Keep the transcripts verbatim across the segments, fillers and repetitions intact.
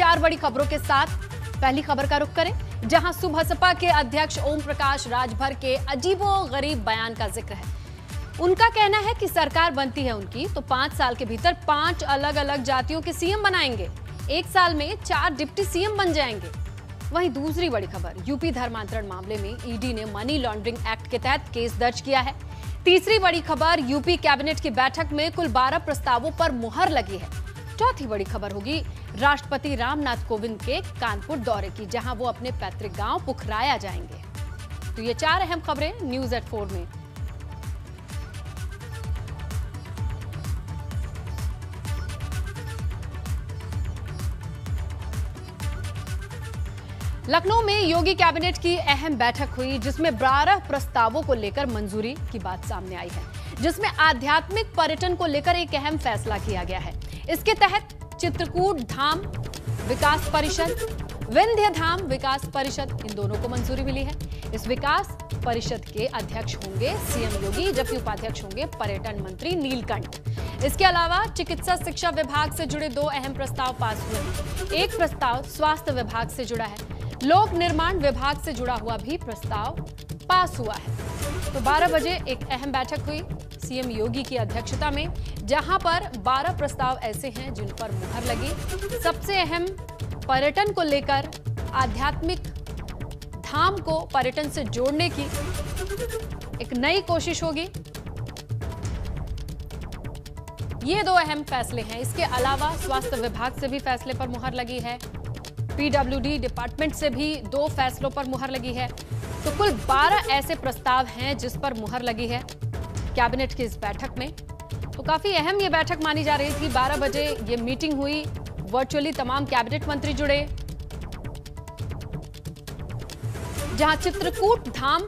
चार बड़ी खबरों के साथ पहली खबर का रुख करें, जहां सुभासपा के अध्यक्ष ओम प्रकाश राजभर के अजीबो गरीब बयान का जिक्र है। उनका कहना है कि सरकार बनती है उनकी तो पांच साल के भीतर पांच अलग अलग जातियों के सीएम बनाएंगे, एक साल में चार डिप्टी सीएम बन जाएंगे। वहीं दूसरी बड़ी खबर, यूपी धर्मांतरण मामले में ईडी ने मनी लॉन्ड्रिंग एक्ट के तहत केस दर्ज किया है। तीसरी बड़ी खबर, यूपी कैबिनेट की बैठक में कुल बारह प्रस्तावों पर मुहर लगी है। चौथी बड़ी खबर होगी राष्ट्रपति रामनाथ कोविंद के कानपुर दौरे की, जहां वो अपने पैतृक गांव पुखराया जाएंगे। तो ये चार अहम खबरें न्यूज एट फोर में। लखनऊ में योगी कैबिनेट की अहम बैठक हुई, जिसमें बारह प्रस्तावों को लेकर मंजूरी की बात सामने आई है, जिसमें आध्यात्मिक पर्यटन को लेकर एक अहम फैसला किया गया है। इसके तहत चित्रकूट धाम विकास परिषद, विंध्य धाम विकास परिषद, इन दोनों को मंजूरी मिली है। इस विकास परिषद के अध्यक्ष होंगे सीएम योगी, जबकि उपाध्यक्ष होंगे पर्यटन मंत्री नीलकंठ। इसके अलावा चिकित्सा शिक्षा विभाग से जुड़े दो अहम प्रस्ताव पास हुए। एक प्रस्ताव स्वास्थ्य विभाग से जुड़ा है, लोक निर्माण विभाग से जुड़ा हुआ भी प्रस्ताव पास हुआ है। तो बारह बजे एक अहम बैठक हुई सीएम योगी की अध्यक्षता में, जहां पर बारह प्रस्ताव ऐसे हैं जिन पर मुहर लगी। सबसे अहम पर्यटन को लेकर आध्यात्मिक धाम को पर्यटन से जोड़ने की एक नई कोशिश होगी। ये दो अहम फैसले हैं। इसके अलावा स्वास्थ्य विभाग से भी फैसले पर मुहर लगी है, पीडब्ल्यूडी डिपार्टमेंट से भी दो फैसलों पर मुहर लगी है। तो कुल बारह ऐसे प्रस्ताव हैं जिस पर मुहर लगी है कैबिनेट की इस बैठक में। तो काफी अहम ये बैठक मानी जा रही थी। बारह बजे ये मीटिंग हुई, वर्चुअली तमाम कैबिनेट मंत्री जुड़े, जहां चित्रकूट धाम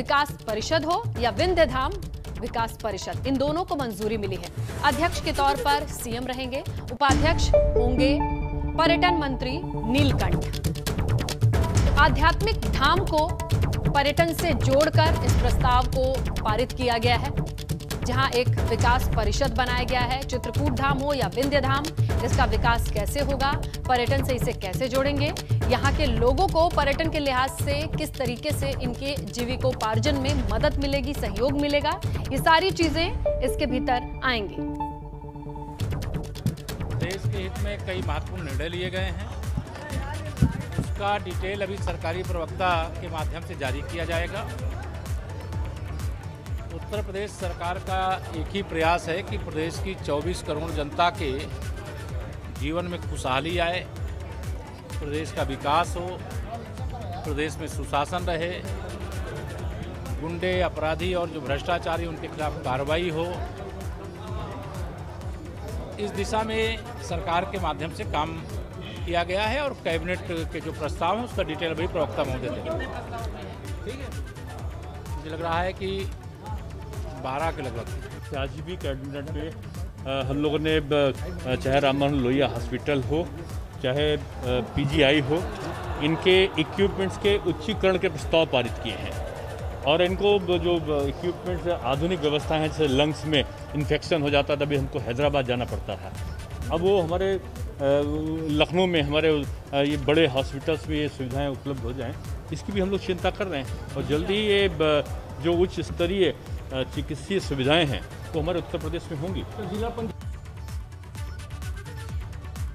विकास परिषद हो या विंध्य धाम विकास परिषद, इन दोनों को मंजूरी मिली है। अध्यक्ष के तौर पर सीएम रहेंगे, उपाध्यक्ष होंगे पर्यटन मंत्री नीलकंठ। आध्यात्मिक धाम को पर्यटन से जोड़कर इस प्रस्ताव को पारित किया गया है, जहां एक विकास परिषद बनाया गया है। चित्रकूट धाम हो या विंध्य धाम, इसका विकास कैसे होगा, पर्यटन से इसे कैसे जोड़ेंगे, यहां के लोगों को पर्यटन के लिहाज से किस तरीके से इनके जीविकोपार्जन में मदद मिलेगी, सहयोग मिलेगा, ये सारी चीजें इसके भीतर आएंगी। देश के हित में कई महत्वपूर्ण निर्णय लिए गए हैं, उसका डिटेल अभी सरकारी प्रवक्ता के माध्यम से जारी किया जाएगा। उत्तर प्रदेश सरकार का एक ही प्रयास है कि प्रदेश की चौबीस करोड़ जनता के जीवन में खुशहाली आए, प्रदेश का विकास हो, प्रदेश में सुशासन रहे, गुंडे अपराधी और जो भ्रष्टाचारी उनके खिलाफ कार्रवाई हो। इस दिशा में सरकार के माध्यम से काम किया गया है और कैबिनेट के जो प्रस्ताव हैं उसका डिटेल भी प्रवक्ता महोदय देंगे। मुझे लग रहा है कि बारह के लगभग आज भी कैबिनेट में हम लोगों ने चाहे राम मोहन लोहिया हॉस्पिटल हो, चाहे पीजीआई हो, इनके इक्विपमेंट्स के उच्चीकरण के प्रस्ताव पारित किए हैं। और इनको जो इक्विपमेंट्स आधुनिक व्यवस्था है, जैसे लंग्स में इन्फेक्शन हो जाता तभी हमको हैदराबाद जाना पड़ता था, अब वो हमारे लखनऊ में हमारे ये बड़े हॉस्पिटल्स में ये सुविधाएं उपलब्ध हो जाएं, इसकी भी हम लोग चिंता कर रहे हैं। और जल्दी ये जो उच्च स्तरीय चिकित्सीय सुविधाएं हैं वो तो हमारे उत्तर प्रदेश में होंगी।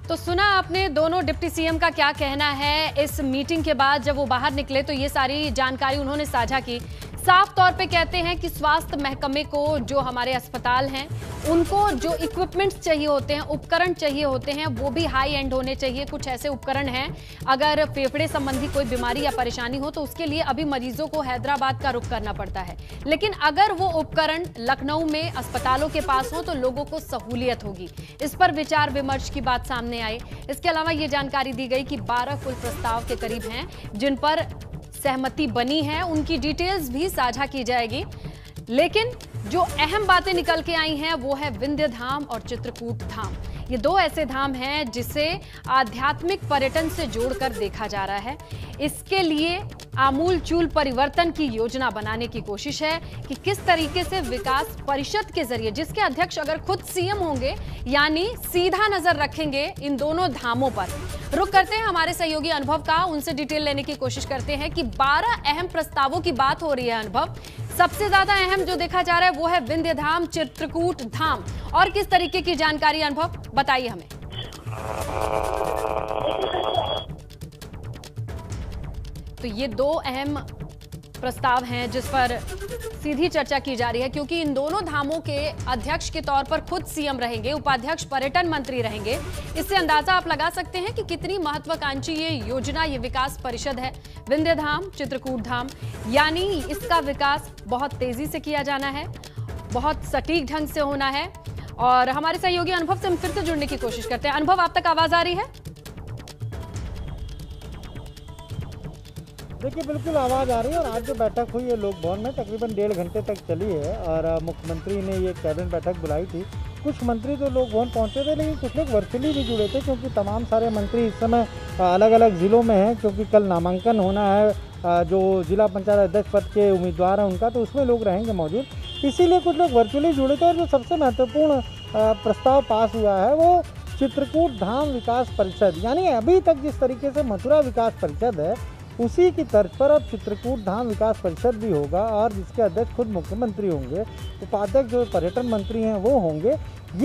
तो सुना आपने दोनों डिप्टी सीएम का क्या कहना है। इस मीटिंग के बाद जब वो बाहर निकले तो ये सारी जानकारी उन्होंने साझा की। साफ तौर पे कहते हैं कि स्वास्थ्य महकमे को, जो हमारे अस्पताल हैं उनको जो इक्विपमेंट्स चाहिए होते हैं, उपकरण चाहिए होते हैं, वो भी हाई एंड होने चाहिए। कुछ ऐसे उपकरण हैं, अगर फेफड़े संबंधी कोई बीमारी या परेशानी हो तो उसके लिए अभी मरीजों को हैदराबाद का रुख करना पड़ता है, लेकिन अगर वो उपकरण लखनऊ में अस्पतालों के पास हो तो लोगों को सहूलियत होगी। इस पर विचार विमर्श की बात सामने आई। इसके अलावा ये जानकारी दी गई कि बारह कुल प्रस्ताव के करीब हैं जिन पर सहमति बनी है, उनकी डिटेल्स भी साझा की जाएगी। लेकिन जो अहम बातें निकल के आई हैं वो है विंध्य धाम और चित्रकूट धाम। ये दो ऐसे धाम हैं जिसे आध्यात्मिक पर्यटन से जोड़कर देखा जा रहा है। इसके लिए आमूलचूल परिवर्तन की योजना बनाने की कोशिश है कि किस तरीके से विकास परिषद के जरिए, जिसके अध्यक्ष अगर खुद सीएम होंगे, यानी सीधा नजर रखेंगे इन दोनों धामों पर, रुक करते हैं हमारे सहयोगी अनुभव का, उनसे डिटेल लेने की कोशिश करते हैं कि बारह अहम प्रस्तावों की बात हो रही है। अनुभव, सबसे ज्यादा अहम जो देखा जा रहा है वो है विंध्य धाम, चित्रकूट धाम, और किस तरीके की जानकारी अनुभव बताइए हमें। तो ये दो अहम प्रस्ताव हैं जिस पर सीधी चर्चा की जा रही है, क्योंकि इन दोनों धामों के अध्यक्ष के तौर पर खुद सीएम रहेंगे, उपाध्यक्ष पर्यटन मंत्री रहेंगे। इससे अंदाजा आप लगा सकते हैं कि कितनी महत्वाकांक्षी ये योजना, ये विकास परिषद है। विंध्य धाम, चित्रकूट धाम, यानी इसका विकास बहुत तेजी से किया जाना है, बहुत सटीक ढंग से होना है। और हमारे सहयोगी अनुभव से हम फिर से जुड़ने की कोशिश करते हैं। अनुभव, आप तक आवाज आ रही है? देखिए, बिल्कुल आवाज़ आ रही है। और आज जो बैठक हुई है लोक भवन में, तकरीबन डेढ़ घंटे तक चली है और मुख्यमंत्री ने ये कैबिनेट बैठक बुलाई थी। कुछ मंत्री तो लोक भवन पहुंचे थे, लेकिन कुछ लोग वर्चुअली भी जुड़े थे, क्योंकि तमाम सारे मंत्री इस समय अलग अलग ज़िलों में हैं, क्योंकि कल नामांकन होना है जो जिला पंचायत अध्यक्ष पद के उम्मीदवार हैं उनका, तो उसमें लोग रहेंगे मौजूद। इसीलिए कुछ लोग वर्चुअली जुड़े थे। और जो सबसे महत्वपूर्ण प्रस्ताव पास हुआ है वो चित्रकूट धाम विकास परिषद, यानी अभी तक जिस तरीके से मथुरा विकास परिषद है उसी की तर्ज पर अब चित्रकूट धाम विकास परिषद भी होगा, और जिसके अध्यक्ष खुद मुख्यमंत्री होंगे, उपाध्यक्ष जो पर्यटन मंत्री हैं वो होंगे।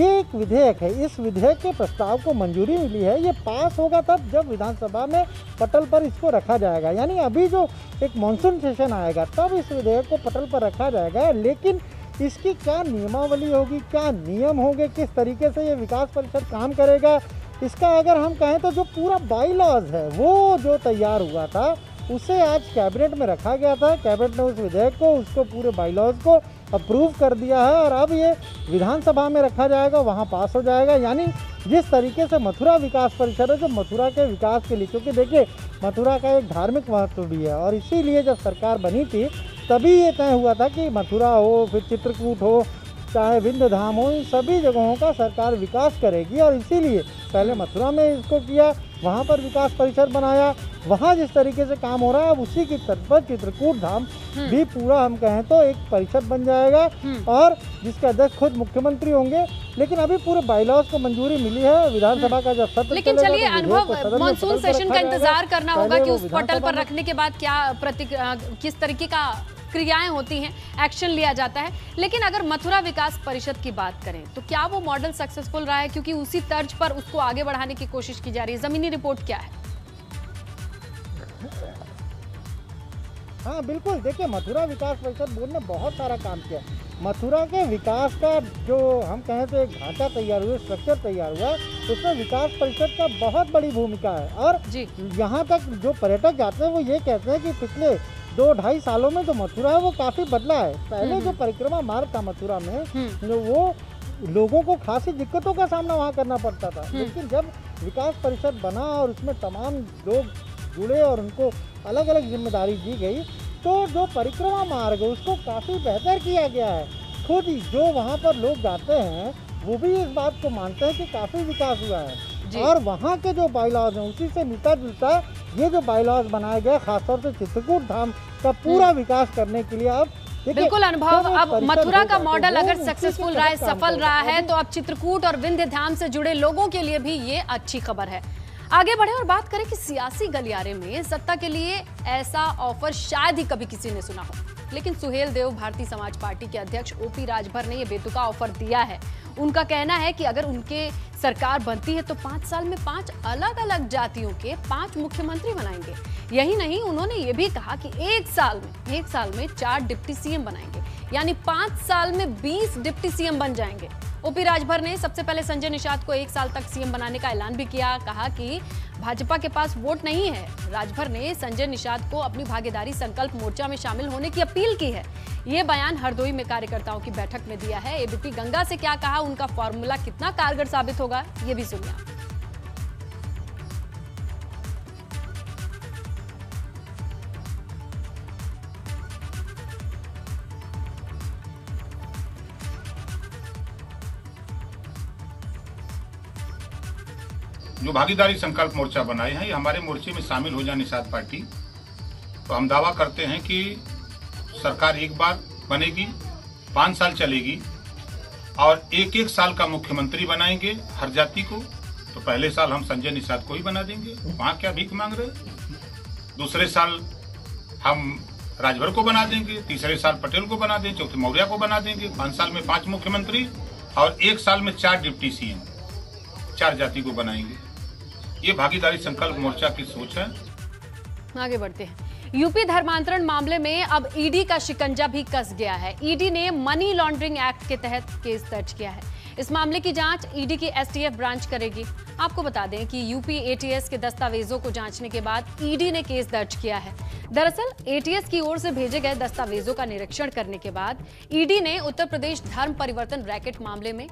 ये एक विधेयक है, इस विधेयक के प्रस्ताव को मंजूरी मिली है। ये पास होगा तब जब विधानसभा में पटल पर इसको रखा जाएगा, यानी अभी जो एक मानसून सेशन आएगा तब इस विधेयक को पटल पर रखा जाएगा। लेकिन इसकी क्या नियमावली होगी, क्या नियम होंगे, किस तरीके से ये विकास परिषद काम करेगा, इसका अगर हम कहें तो जो पूरा बाई लॉज है वो जो तैयार हुआ था उसे आज कैबिनेट में रखा गया था। कैबिनेट ने उस विधेयक को, उसको पूरे बाई लॉज को अप्रूव कर दिया है और अब ये विधानसभा में रखा जाएगा, वहाँ पास हो जाएगा। यानी जिस तरीके से मथुरा विकास परिषद है, जो मथुरा के विकास के लिए, क्योंकि देखिए मथुरा का एक धार्मिक महत्व भी है और इसीलिए जब सरकार बनी थी तभी ये तय हुआ था कि मथुरा हो, फिर चित्रकूट हो, चाहे विंध्य धाम हो, इन सभी जगहों का सरकार विकास करेगी। और इसीलिए पहले मथुरा में इसको किया, वहाँ पर विकास परिषद बनाया, वहाँ जिस तरीके से काम हो रहा है अब उसी की तर्ज पर चित्रकूट धाम भी पूरा हम कहें तो एक परिषद बन जाएगा और जिसके अध्यक्ष खुद मुख्यमंत्री होंगे। लेकिन अभी पूरे बाईलॉज को मंजूरी मिली है, विधानसभा का जब सत्र, लेकिन चलिए अनुभव, मानसून सेशन का इंतजार करना होगा कि उस पटल पर रखने के बाद क्या प्रतिक्रिया, किस तरीके का क्रियाएं होती हैं, एक्शन लिया जाता है। लेकिन अगर मथुरा विकास परिषद की बात करें तो क्या वो मॉडल सक्सेसफुल रहा है, क्योंकि उसी तर्ज पर उसको आगे बढ़ाने की कोशिश की जा रही है? जमीनी रिपोर्ट क्या है? हाँ बिल्कुल, देखिए मथुरा विकास परिषद बोर्ड ने बहुत सारा काम किया। मथुरा के विकास का जो हम कहें तो एक ढांचा तैयार हुआ, स्ट्रक्चर तैयार हुआ, उसमें विकास परिषद का बहुत बड़ी भूमिका है। और यहाँ तक जो पर्यटक जाते हैं वो ये कहते हैं कि पिछले दो ढाई सालों में जो मथुरा है वो काफ़ी बदला है। पहले जो परिक्रमा मार्ग था मथुरा में, जो वो लोगों को खासी दिक्कतों का सामना वहाँ करना पड़ता था, लेकिन जब विकास परिषद बना और उसमें तमाम लोग जुड़े और उनको अलग अलग जिम्मेदारी दी गई, तो जो परिक्रमा मार्ग है उसको काफ़ी बेहतर किया गया है। खुद जो वहाँ पर लोग जाते हैं वो भी इस बात को मानते हैं कि काफ़ी विकास हुआ है। और वहाँ के जो बाईलॉज हैं उसी से मिलता जुलता ये जो बाईलॉज बनाया गया, खासतौर से चित्रकूट धाम का पूरा विकास करने के लिए। अब बिल्कुल अनुभव, अब मथुरा का मॉडल अगर सक्सेसफुल रहा है, सफल रहा है, तो अब चित्रकूट और विंध्य धाम से जुड़े लोगों के लिए भी ये अच्छी खबर है। आगे बढ़े और बात करें कि सियासी गलियारे में सत्ता के लिए ऐसा ऑफर शायद ही कभी किसी ने सुना हो, लेकिन सुहेल देव भारतीय समाज पार्टी के अध्यक्ष ओपी राजभर ने यह बेतुका ऑफर दिया है। उनका कहना है कि अगर उनके सरकार बनती है तो पांच साल में पांच अलग अलग जातियों के पांच मुख्यमंत्री बनाएंगे। यही नहीं, उन्होंने ये भी कहा कि एक साल में एक साल में चार डिप्टी सीएम बनाएंगे, यानी पांच साल में बीस डिप्टी सीएम बन जाएंगे। ओपी राजभर ने सबसे पहले संजय निशाद को एक साल तक सीएम बनाने का ऐलान भी किया, कहा कि भाजपा के पास वोट नहीं है। राजभर ने संजय निशाद को अपनी भागीदारी संकल्प मोर्चा में शामिल होने की अपील की है। ये बयान हरदोई में कार्यकर्ताओं की बैठक में दिया है। एबीपी गंगा से क्या कहा, उनका फॉर्मूला कितना कारगर साबित होगा, ये भी सुनिए। जो भागीदारी संकल्प मोर्चा बनाए हैं, ये हमारे मोर्चे में शामिल हो जाए निषाद पार्टी, तो हम दावा करते हैं कि सरकार एक बार बनेगी, पाँच साल चलेगी और एक एक साल का मुख्यमंत्री बनाएंगे हर जाति को, तो पहले साल हम संजय निशाद को ही बना देंगे, वहाँ क्या भीख मांग रहे। दूसरे साल हम राजभर को बना देंगे, तीसरे साल पटेल को बना देंगे, चौथे मौर्य को बना देंगे। पाँच साल में पाँच मुख्यमंत्री और एक साल में चार डिप्टी सीएम, चार जाति को बनाएंगे। ये भागीदारी संकल्प मोर्चा की सोच है। आगे बढ़ते हैं। यूपी धर्मांतरण मामले में अब ईडी का शिकंजा भी कस गया है। ईडी ने मनी लॉन्ड्रिंग एक्ट के तहत केस दर्ज किया है। इस मामले की जांच ईडी की एसटीएफ ब्रांच करेगी। आपको बता दें कि यूपी एटीएस के दस्तावेजों को जांचने के बाद ईडी ने केस दर्ज किया है। दरअसल एटीएस की ओर से भेजे गए दस्तावेजों का निरीक्षण करने के बाद ईडी ने उत्तर प्रदेश धर्म परिवर्तन रैकेट मामले में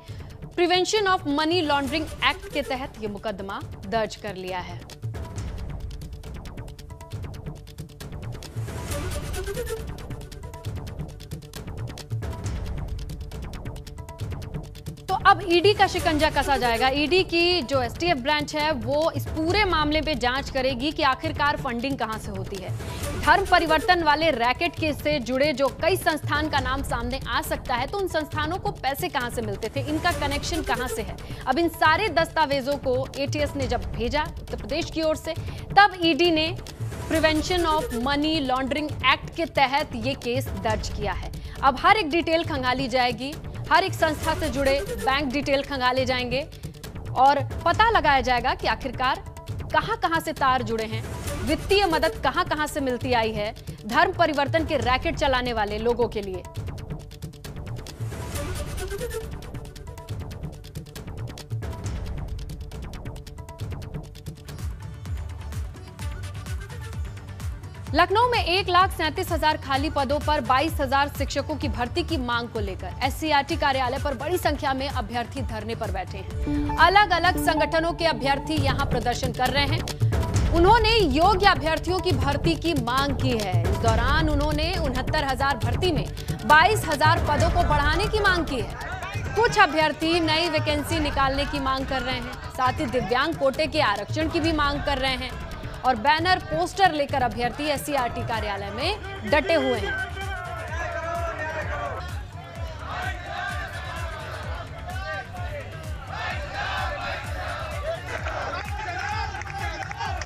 prevention of money laundering act के तहत ये मुकदमा दर्ज कर लिया है। तो अब ईडी का शिकंजा कसा जाएगा। ईडी की जो एसटीएफ ब्रांच है वो इस पूरे मामले पे जांच करेगी कि आखिरकार फंडिंग कहां से होती है। धर्म परिवर्तन वाले रैकेट के से जुड़े जो कई संस्थान का नाम सामने आ सकता है, तो उन संस्थानों को पैसे कहां से मिलते थे, इनका कनेक्शन कहां से है। अब इन सारे दस्तावेजों को एटीएस ने जब भेजा उत्तर प्रदेश की ओर से, तब ईडी ने prevention of money laundering act के तहत ये केस दर्ज किया है। अब हर एक डिटेल खंगाली जाएगी, हर एक संस्था से जुड़े बैंक डिटेल खंगाले जाएंगे और पता लगाया जाएगा कि आखिरकार कहां कहां से तार जुड़े हैं, वित्तीय मदद कहां कहां से मिलती आई है धर्म परिवर्तन के रैकेट चलाने वाले लोगों के लिए। लखनऊ में एक लाख सैंतीस हजार खाली पदों पर बाईस हजार शिक्षकों की भर्ती की मांग को लेकर एससीआरटी कार्यालय पर बड़ी संख्या में अभ्यर्थी धरने पर बैठे हैं। अलग अलग संगठनों के अभ्यर्थी यहां प्रदर्शन कर रहे हैं। उन्होंने योग्य अभ्यर्थियों की भर्ती की मांग की है। इस दौरान उन्होंने उनहत्तर हजार भर्ती में बाईस हजार पदों को बढ़ाने की मांग की है। कुछ अभ्यर्थी नई वैकेंसी निकालने की मांग कर रहे हैं, साथ ही दिव्यांग कोटे के आरक्षण की भी मांग कर रहे हैं और बैनर पोस्टर लेकर अभ्यर्थी एससीआरटी कार्यालय में डटे हुए हैं।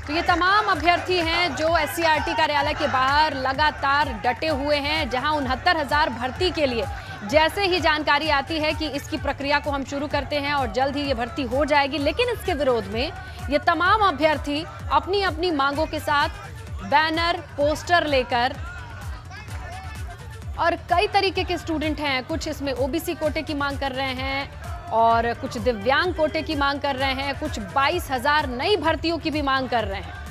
तो ये तमाम अभ्यर्थी हैं जो एससीआरटी कार्यालय के बाहर लगातार डटे हुए हैं, जहां उनहत्तर हजार भर्ती के लिए जैसे ही जानकारी आती है कि इसकी प्रक्रिया को हम शुरू करते हैं और जल्द ही ये भर्ती हो जाएगी, लेकिन इसके विरोध में ये तमाम अभ्यर्थी अपनी अपनी मांगों के साथ बैनर पोस्टर लेकर, और कई तरीके के स्टूडेंट हैं, कुछ इसमें ओबीसी कोटे की मांग कर रहे हैं और कुछ दिव्यांग कोटे की मांग कर रहे हैं, कुछ बाईस हजार नई भर्तियों की भी मांग कर रहे हैं।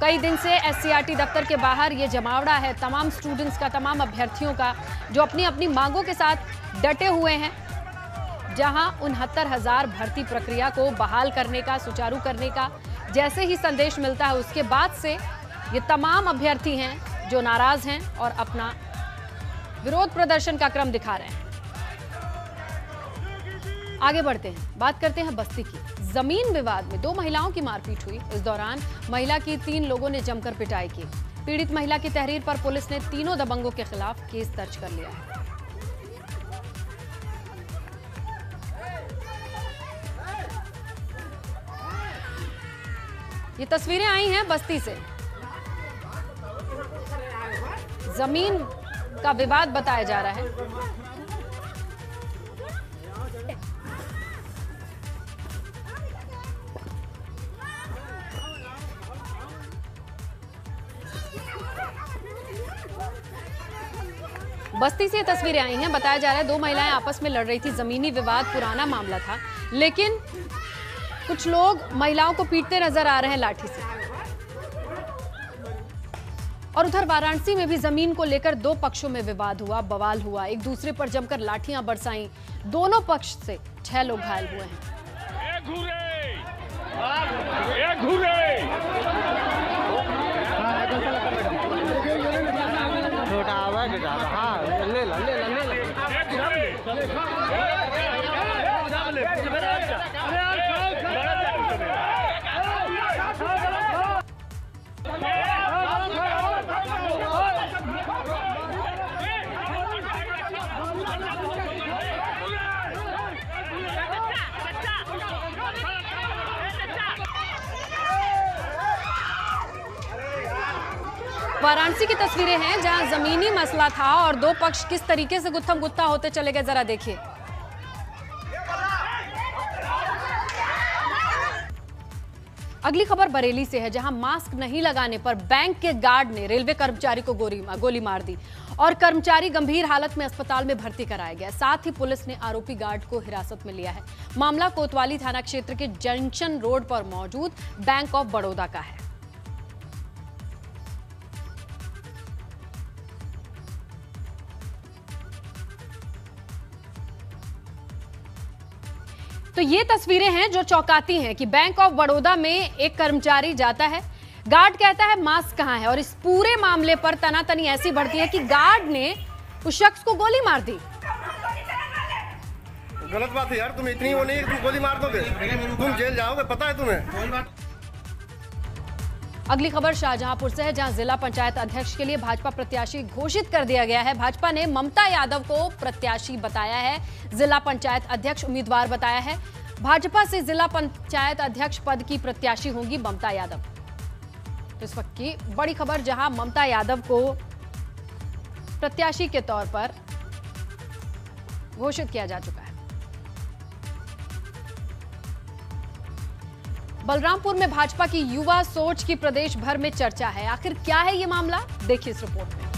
कई दिन से एससीआरटी दफ्तर के बाहर ये जमावड़ा है तमाम स्टूडेंट्स का, तमाम अभ्यर्थियों का, जो अपनी अपनी मांगों के साथ डटे हुए हैं, जहां उनहत्तर हजार भर्ती प्रक्रिया को बहाल करने का, सुचारू करने का जैसे ही संदेश मिलता है उसके बाद से ये तमाम अभ्यर्थी हैं जो नाराज हैं और अपना विरोध प्रदर्शन का क्रम दिखा रहे हैं। आगे बढ़ते हैं, बात करते हैं बस्ती की। जमीन विवाद में दो महिलाओं की मारपीट हुई। इस दौरान महिला की तीन लोगों ने जमकर पिटाई की। पीड़ित महिला की तहरीर पर पुलिस ने तीनों दबंगों के खिलाफ केस दर्ज कर लिया है। ये तस्वीरें आई हैं बस्ती से। जमीन का विवाद बताया जा रहा है। बस्ती से तस्वीरें आई हैं। बताया जा रहा है दो महिलाएं आपस में लड़ रही थी। जमीनी विवाद पुराना मामला था, लेकिन कुछ लोग महिलाओं को पीटते नजर आ रहे हैं लाठी से। और उधर वाराणसी में भी जमीन को लेकर दो पक्षों में विवाद हुआ, बवाल हुआ, एक दूसरे पर जमकर लाठियां बरसाईं। दोनों पक्ष से छह लोग घायल हुए हैं। वाराणसी की तस्वीरें हैं जहां जमीनी मसला था और दो पक्ष किस तरीके से गुत्थम गुत्था होते चले गए, जरा देखिए। अगली खबर बरेली से है जहां मास्क नहीं लगाने पर बैंक के गार्ड ने रेलवे कर्मचारी को गोली मार दी और कर्मचारी गंभीर हालत में अस्पताल में भर्ती कराया गया। साथ ही पुलिस ने आरोपी गार्ड को हिरासत में लिया है। मामला कोतवाली थाना क्षेत्र के जंक्शन रोड पर मौजूद बैंक ऑफ बड़ौदा का है। तो ये तस्वीरें हैं जो चौंकाती हैं कि बैंक ऑफ बड़ौदा में एक कर्मचारी जाता है, गार्ड कहता है मास्क कहाँ है, और इस पूरे मामले पर तनातनी ऐसी बढ़ती है कि गार्ड ने उस शख्स को गोली मार दी। गलत बात है यार, तुम इतनी वो नहीं, तुम गोली मार दोगे, तुम जेल जाओगे, पता है तुम्हें। अगली खबर शाहजहांपुर से है जहां जिला पंचायत अध्यक्ष के लिए भाजपा प्रत्याशी घोषित कर दिया गया है। भाजपा ने ममता यादव को प्रत्याशी बताया है, जिला पंचायत अध्यक्ष उम्मीदवार बताया है। भाजपा से जिला पंचायत अध्यक्ष पद की प्रत्याशी होंगी ममता यादव। तो इस वक्त की बड़ी खबर जहां ममता यादव को प्रत्याशी के तौर पर घोषित किया जा चुका है। बलरामपुर में भाजपा की युवा सोच की प्रदेश भर में चर्चा है। आखिर क्या है ये मामला, देखिए इस रिपोर्ट में।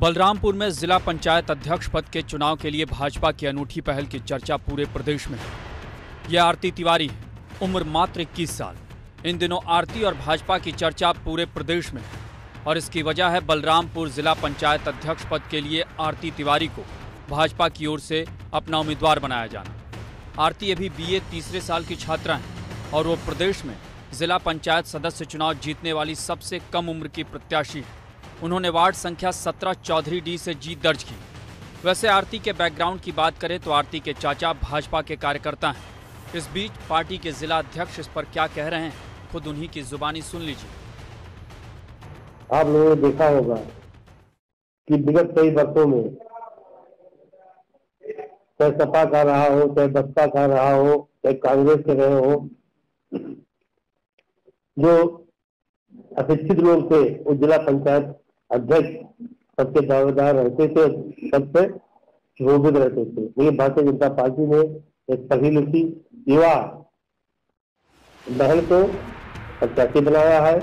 बलरामपुर में जिला पंचायत अध्यक्ष पद के चुनाव के लिए भाजपा की अनूठी पहल की चर्चा पूरे प्रदेश में है। यह आरती तिवारी, उम्र मात्र इक्कीस साल। इन दिनों आरती और भाजपा की चर्चा पूरे प्रदेश में है और इसकी वजह है बलरामपुर जिला पंचायत अध्यक्ष पद के लिए आरती तिवारी को भाजपा की ओर से अपना उम्मीदवार बनाया जाना। आरती अभी बीए तीसरे साल की छात्रा हैं और वो प्रदेश में जिला पंचायत सदस्य चुनाव जीतने वाली सबसे कम उम्र की प्रत्याशी है। उन्होंने वार्ड संख्या सत्रह चौधरी डी से जीत दर्ज की। वैसे आरती के बैकग्राउंड की बात करें तो आरती के चाचा भाजपा के कार्यकर्ता हैं। इस बीच पार्टी के जिला अध्यक्ष इस पर क्या कह रहे हैं, खुद उन्हीं की जुबानी सुन लीजिए। आप लोगों ने देखा होगा कि विगत कई वर्षों में चाहे सपा का रहा हो, चाहे बसपा का रहा हो, चाहे कांग्रेस के रहे हो, जो अशिक्षित लोग थे वो जिला पंचायत अध्यक्ष सबके दावेदार रहते थे, सबसे शोभित रहते थे। लेकिन भारतीय जनता पार्टी ने एक पढ़ी लिखी युवा बहन को प्रत्याशी बनाया है।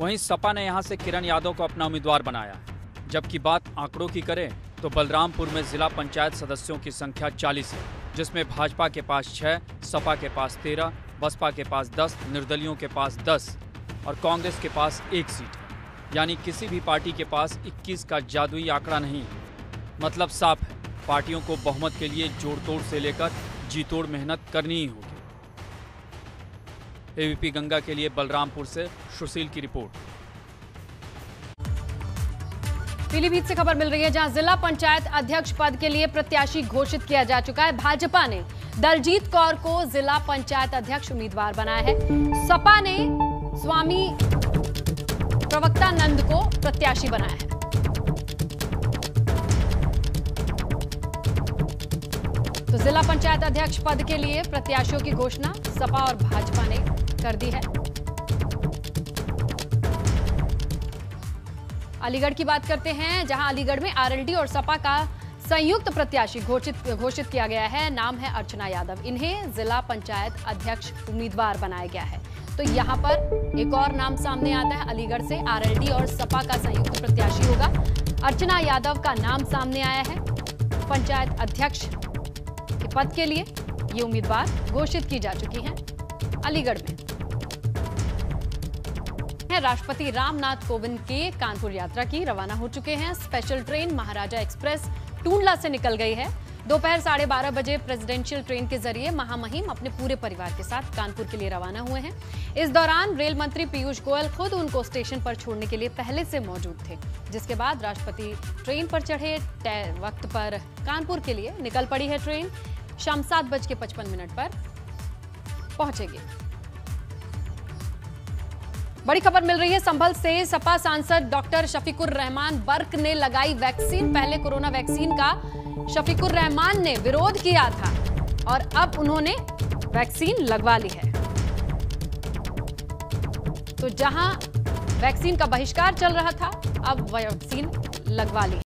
वहीं सपा ने यहां से किरण यादव को अपना उम्मीदवार बनाया। जबकि बात आंकड़ों की करें तो बलरामपुर में जिला पंचायत सदस्यों की संख्या चालीस है, जिसमें भाजपा के पास छह, सपा के पास तेरह, बसपा के पास दस, निर्दलियों के पास दस और कांग्रेस के पास एक सीट है। यानी किसी भी पार्टी के पास इक्कीस का जादुई आंकड़ा नहीं है। मतलब साफ है, पार्टियों को बहुमत के लिए जोड़तोड़ से लेकर जीतोड़ मेहनत करनी ही होगी। एबीपी गंगा के लिए बलरामपुर से सुशील की रिपोर्ट। पीलीभीत से खबर मिल रही है जहां जिला पंचायत अध्यक्ष पद के लिए प्रत्याशी घोषित किया जा चुका है। भाजपा ने दलजीत कौर को जिला पंचायत अध्यक्ष उम्मीदवार बनाया है। सपा ने स्वामी प्रवक्तानंद को प्रत्याशी बनाया है। तो जिला पंचायत अध्यक्ष पद के लिए प्रत्याशियों की घोषणा सपा और भाजपा ने कर दी है। अलीगढ़ की बात करते हैं जहां अलीगढ़ में आरएलडी और सपा का संयुक्त प्रत्याशी घोषित घोषित किया गया है। नाम है अर्चना यादव। इन्हें जिला पंचायत अध्यक्ष उम्मीदवार बनाया गया है। तो यहाँ पर एक और नाम सामने आता है, अलीगढ़ से आरएलडी और सपा का संयुक्त प्रत्याशी होगा। अर्चना यादव का नाम सामने आया है पंचायत अध्यक्ष के पद के लिए। ये उम्मीदवार घोषित की जा चुकी हैं अलीगढ़ में। राष्ट्रपति रामनाथ कोविंद के कानपुर यात्रा की रवाना हो चुके हैं। Special train Maharaja express Tundla से निकल गई है। दोपहर साढ़े बारह बजे प्रेसिडेंशियल ट्रेन के जरिए महामहिम अपने पूरे परिवार के साथ कानपुर के लिए रवाना हुए हैं। इस दौरान रेल मंत्री पीयूष गोयल खुद उनको स्टेशन पर छोड़ने के लिए पहले से मौजूद थे, जिसके बाद राष्ट्रपति ट्रेन पर चढ़े। तय वक्त पर कानपुर के लिए निकल पड़ी है ट्रेन। शाम सात बज के पचपन मिनट पर पहुंचेगी। बड़ी खबर मिल रही है संभल से। सपा सांसद डॉक्टर शफीकुर रहमान बर्क ने लगाई वैक्सीन। पहले कोरोना वैक्सीन का शफीकुर रहमान ने विरोध किया था और अब उन्होंने वैक्सीन लगवा ली है। तो जहां वैक्सीन का बहिष्कार चल रहा था, अब वैक्सीन लगवा ली।